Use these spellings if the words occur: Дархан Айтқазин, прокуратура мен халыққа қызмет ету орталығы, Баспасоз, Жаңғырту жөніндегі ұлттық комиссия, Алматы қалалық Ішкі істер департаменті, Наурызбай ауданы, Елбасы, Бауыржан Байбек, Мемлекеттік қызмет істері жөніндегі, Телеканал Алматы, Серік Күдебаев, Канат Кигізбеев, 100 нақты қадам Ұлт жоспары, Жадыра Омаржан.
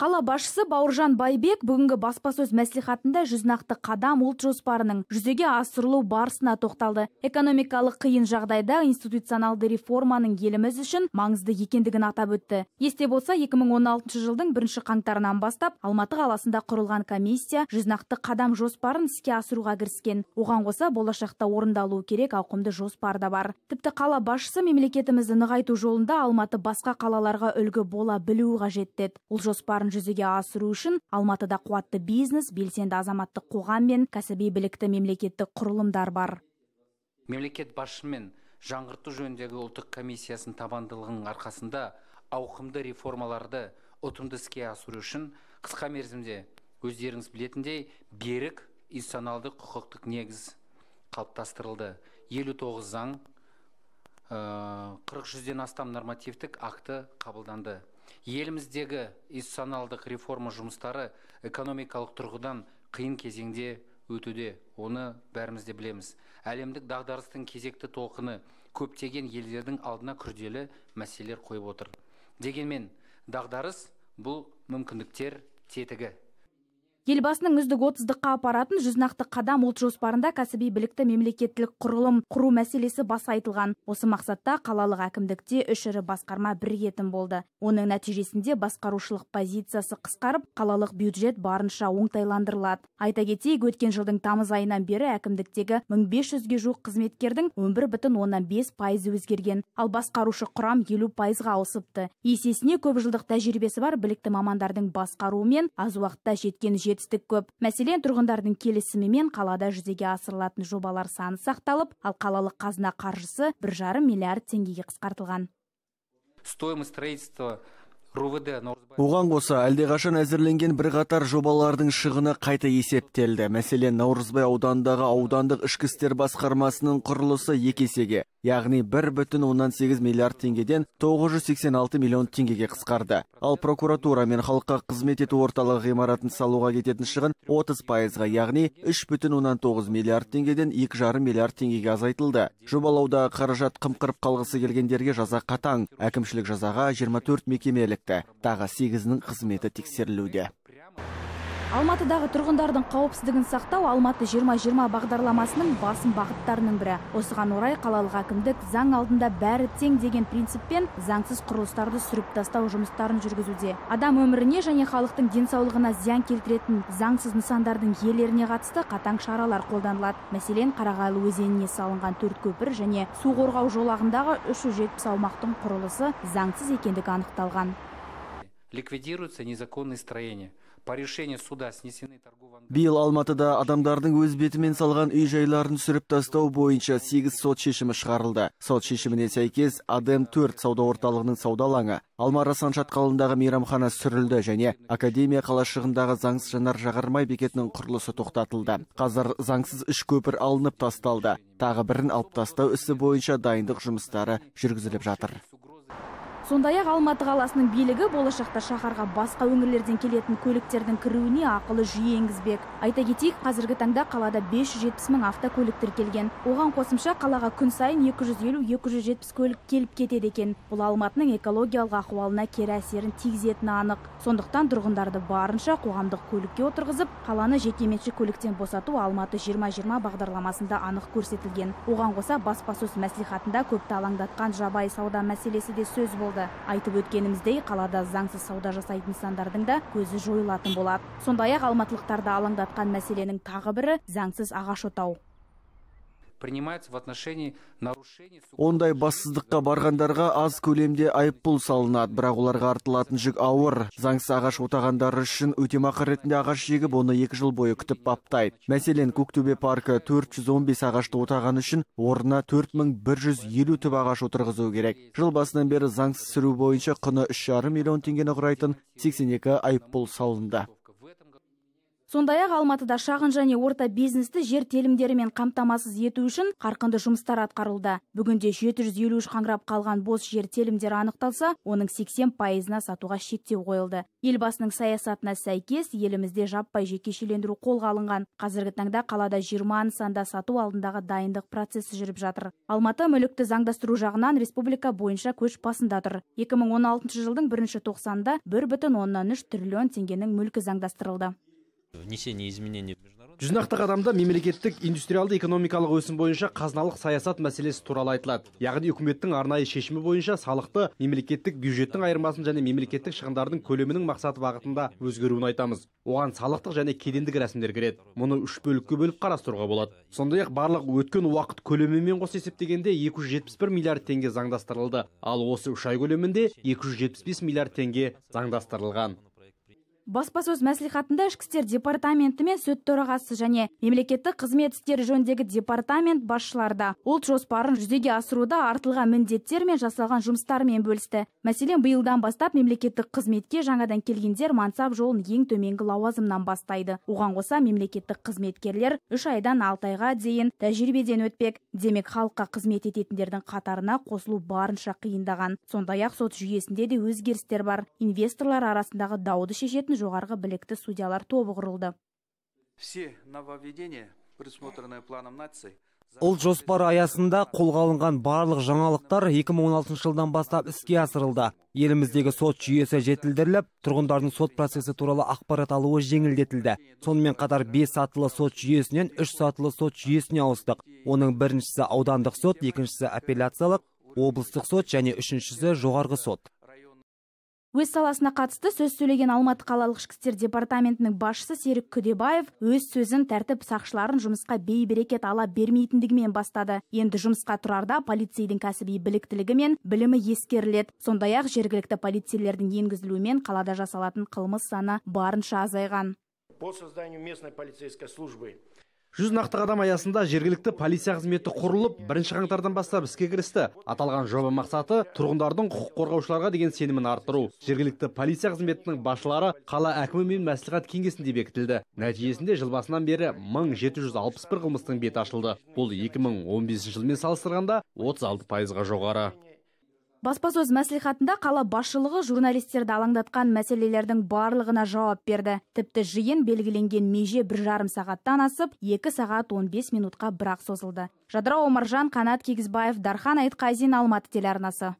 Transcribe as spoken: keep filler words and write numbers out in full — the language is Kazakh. Қала басшысы Бауыржан Байбек бүгінгі баспасөз мәслихатында жүз нақты қадам ұлт жоспарының жүзеге асырылу барысына тоқталды. Экономикалық қиын жағдайда институционалды реформаның еліміз үшін маңызды екендігін атап өтті. Есте болса, екі мың он алтыншы жылдың бірінші қаңтарынан бастап Алматы қаласында құрылған комиссия жүз нақты қадам жоспарын іске асыруға кіріскен. Оған қоса болашақта орындалуы керек ауқымды жоспар да бар. Тіпті қала басшысы мемлекетімізді нығайту жолында Алматы басқа қалаларға үлгі бола білуі қажет деді. Ол жоспарын жүзеге асыру үшін Алматыда қуатты бизнес, белсенді азаматтық қоғам мен кәсіби білікті мемлекеттік құрылымдар бар. Мемлекет басшымен жаңғырту жөніндегі ұлттық комиссиясының табандылығының арқасында ауқымды реформаларды ұтымды іске асыру үшін қысқа мерзімде өздеріңіз білетіндей берік институционалды құқықтық негіз қалыптастырылды. елу тоғыз заң, қырық жүзден астам нормативтік акты қабылданды. Еліміздегі институционалдық реформа жұмыстары экономикалық тұрғыдан қиын кезеңде өтуде, оны бәріміз де білеміз. Әлемдік дағдарыстың кезекті толқыны көптеген елдердің алдына күрделі мәселелер қойып отыр. Дегенмен, дағдарыс бұл мүмкіндіктер тетігі. Елбасының үздік отыздыққа апаратын жүз нақты қадам ұлт жоспарында кәсіби білікті мемлекеттілік құрылым құру мәселесі баса айтылған. Осы мақсатта қалалық әкімдікте үш ірі басқарма бірігетін болды. Оның нәтижесінде басқарушылық позициясы қысқарып, қалалық бюджет барынша оңтайландырылады. Айта кетейік, өткен жылдың тамыз айынан бері әкімдіктегі мың бес жүзге жуық қызметкердің он бір бүтін оннан бес пайызы өзгерген, ал басқарушы құрам елу пайызға ауысыпты. Есесіне көпжылдық тәжірибесі бар білікті мамандардың басқаруымен аз уақытта жеткен жетістік көп. Мәселен, тұрғындардың келісімімен қалада жүзеге асырылатын жобалар саны сақталып, ал қалалық қазына қаржысы бір жарым миллиард теңгеге қысқартылған. Оған қоса, әлдеқашан әзірленген бірқатар жобалардың шығыны қайта есептелді. Мәселен, Наурызбай аудандағы аудандық ішкі істер басқармасының құрылысы екі есеге, яғни бір бүтін оннан сегіз миллиард теңгеден тоғыз жүз сексен алты миллион теңгеге қысқарды. Ал прокуратура мен халыққа қызмет ету орталығы ғимаратын салуға кететін шығын отыз пайызға, яғни үш бүтін оннан тоғыз миллиард теңгеден екі жарым миллиард теңгеге азайтылды. Жобалаудағы қаражат қымқырып қалғысы келгендерге жаза қатаң, әкімшілік жазаға жиырма төрт мекемелік. Тағы сегізінің қызметі тексерілуде. Алматыдағы тұрғындардың қауіпсіздігін сақтау Алматы жиырма жиырма бағдарламасының басым бағыттарының бірі. Осыған орай қалалық әкімдік заң алдында бәрі тең деген принциппен заңсыз құрылыстарды сүріп тастау жұмыстарын жүргізуде. Адам өміріне және халықтың денсаулығына зиян келтіретін заңсыз нысандардың иелеріне қатысты қатаң шаралар қолданылады. Мәселен, Қарағайлы өзеніне салынған төрт көпір және су қорғау жолағындағы үш жүз жетпіс аумақтың құрылысы заңсыз екендігі анықталған. Ликвидируются незаконные строения. По решению суда снесены торговые... Биыл Алматыда адамдардың өз бетімен салған үй-жайларын сүріп тастау бойынша сегіз сот шешімі шығарылды. Сот шешіміне сәйкес Адем төрт сауда орталығының сауда алаңы, Алмара Саншат қалындағы мейрамхана сүрілді және Академия қалашығындағы заңсыз жанар-жағармай бекетінің құрылысы тоқтатылды. Қазір заңсыз үш көпір алынып тасталды. Тағы бірін алып тастау ісі бойынша дайындық жұмыстары жүргізіліп жатыр. Сондай-ақ Алматы қаласының билігі болашақта шаһарға басқа өңірлерден келетін көліктердің кіруіне ақылы жүйе енгізбек. Айта кетейік, қазіргі таңда қалада бес жүз жетпіс мың автокөлік тіркелген. Оған қосымша қалаға күн сайын екі жүз елу екі жүз жетпіс көлік келіп кетеді екен. Бұл Алматының экологиялық ахуалына кері әсерін тигізетіні анық. Сондықтан тұрғындарды барынша қоғамдық көлікке отырғызып, қаланы жекеменшік көліктен босату Алматы жиырма жиырма бағдарламасында анық көрсетілген. Оған қоса баспасөз мәслихатында көпті алаңдатқан жабайы сауда мәселесі де сөз болды. Айтып өткеніміздей, қалада заңсыз сауда жасайтын нысандардың да көзі жойылатын болады. Сондай-ақ алматылықтарды алаңдатқан мәселенің тағы бірі заңсыз ағаш отау. Ондай бассыздыққа барғандарға аз көлемде айыппұл салынады, бірақ оларға артылатын жүк ауыр. Заңсыз ағаш отағандары үшін өтемақы ретінде ағаш жегіп, оны екі жыл бойы күтіп баптайды. Мәселен, Көктөбе паркі төрт жүз он бес ағашты отағаны үшін орнына төрт мың бір жүз елу түп ағаш отырғызу керек. Жыл басынан бері заңсыз сүру бойынша құны үш жарым миллион теңгені құрайтын сексен екі айыппұл салынды. Сондай-ақ Алматыда шағын және орта бизнесті жер телімдерімен қамтамасыз ету үшін қарқынды жұмыстар атқарылды. Бүгінде жеті жүз елу үш қаңырап қалған бос жер телімдері анықталса, оның сексен пайызына сатуға шектеу қойылды. Елбасының саясатына сәйкес, елімізде жаппай жекешелендіру қолға алынған. Қазіргі таңда қалада жиырма нысанда сату алдындағы дайындық процесі жүріп жатыр. Алматы мүлікті заңдастыру жағынан республика бойынша көш басында тұр. екі мың он алтыншы жылдың бірінші тоқсанында бір бүтін оннан үш триллион теңгенің мүлкі заңдастырылды. жүз нақты қадамда мемлекеттік индустриалды экономикалық өсім бойынша қазыналық саясат мәселесі туралы айтылады. Яғни үкіметтің арнайы шешімі бойынша салықты, мемлекеттік бюджеттің айырмасын және мемлекеттік шығындардың көлемінің мақсаты бағытында өзгеруін айтамыз. Оған салықтық және кедендік рәсімдер кіреді. Мұны үш бөлікке бөліп қарастыруға болады. Сондай-ақ барлық өткен уақыт көлемімен қоса есептегенде екі жүз жетпіс бір миллиард теңге заңдастырылды, ал осы үш ай көлемінде екі жүз жетпіс бес миллиард теңге заңдастырылған. Баспасоз мәслихатында ішкі істер департаменті мен сот төрағасы және мемлекеттік қызмет істері жөніндегі департамент басшыларда ұлт жоспарын жүзеге асыруда артылған міндеттер мен жасалған жұмыстармен бөлісті. Мәселен, биылдан бастап мемлекеттік қызметке жаңадан келгендер мансап жолын ең төменгі лауазымнан бастайды. Оған қоса мемлекеттік қызметкерлер үш айдан алты айға дейін тәжірибеден өтпек. Демек, халыққа қызмет ететіндердің қатарына қосылу барынша қиындаған. Сондай-ақ сот жүйесінде де өзгерістер бар. Инвесторлар арасындағы дауды шешетін жоғарғы білікті судьялар тобы құрылды. Ұлт жоспары аясында қолға алынған барлық жаңалықтар екі мың он алтыншы жылдан бастап іске асырылды. Еліміздегі сот жүйесі жетілдіріліп, тұрғындардың сот процесі туралы ақпарат алуы жеңілдетілді. Сонымен қатар бес сатылы сот жүйесінен үш сатылы сот жүйесіне ауыстық. Оның біріншісі аудандық сот, екіншісі апелляциялық, облыстық сот және үшіншісі жоғарғы сот. Өз саласына қатысты сөз сөйлеген Алматы қалалық Ішкі істер департаментінің басшысы Серік Күдебаев өз сөзін тәртіп сақшыларын жұмысқа бей-берекет ала бермейтіндігімен бастады. Енді жұмысқа тұрарда полицейдің кәсіби біліктілігі мен білімі ескеріледі. Сондай-ақ жергілікті полицейлердің енгізілуімен қалада жасалатын қылмыс саны барынша азайған. По созданию местной полицейской службы жүз нақты қадам аясында жергілікті полиция қызметі құрылып, бірінші қаңтардан бастап іске кірісті. Аталған жоба мақсаты тұрғындардың құқық қорғаушыларға деген сенімін арттыру. Жергілікті полиция қызметінің басшылары қала әкімі мен мәслихат кеңесінде бекітілді. Нәтижесінде жыл басынан бері мың жеті жүз алпыс бір қылмыстың беті ашылды. Бұл екі мың он бесінші жылмен салыстырғанда отыз алты пайызға жоғары. Баспасөз мәслихатында қала басшылығы журналистерді алаңдатқан мәселелердің барлығына жауап берді. Тіпті жиын белгіленген меже бір жарым сағаттан асып, екі сағат он бес минутқа бірақ созылды. Жадыра Омаржан, Канат Кигізбеев, Дархан Айтқазин, Алматы телеарнасы.